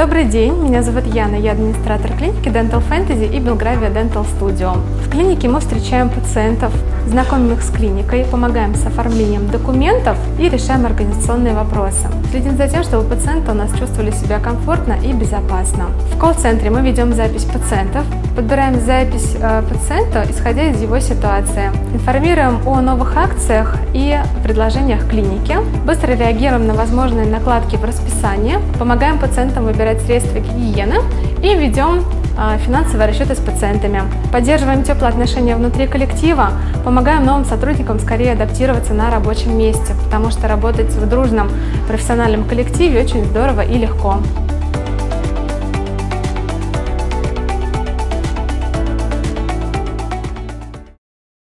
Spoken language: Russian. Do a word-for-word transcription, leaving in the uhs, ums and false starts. Добрый день, меня зовут Яна, я администратор клиники Dental Fantasy и Belgravia Dental Studio. В клинике мы встречаем пациентов, знакомим их с клиникой, помогаем с оформлением документов и решаем организационные вопросы. Следим за тем, чтобы пациенты у нас чувствовали себя комфортно и безопасно. В колл-центре мы ведем запись пациентов, подбираем запись пациента, исходя из его ситуации, информируем о новых акциях и предложениях клиники, быстро реагируем на возможные накладки в расписании, помогаем пациентам выбирать средства гигиены и ведем финансовые расчеты с пациентами. Поддерживаем теплые отношения внутри коллектива, помогаем новым сотрудникам скорее адаптироваться на рабочем месте, потому что работать в дружном профессиональном коллективе очень здорово и легко.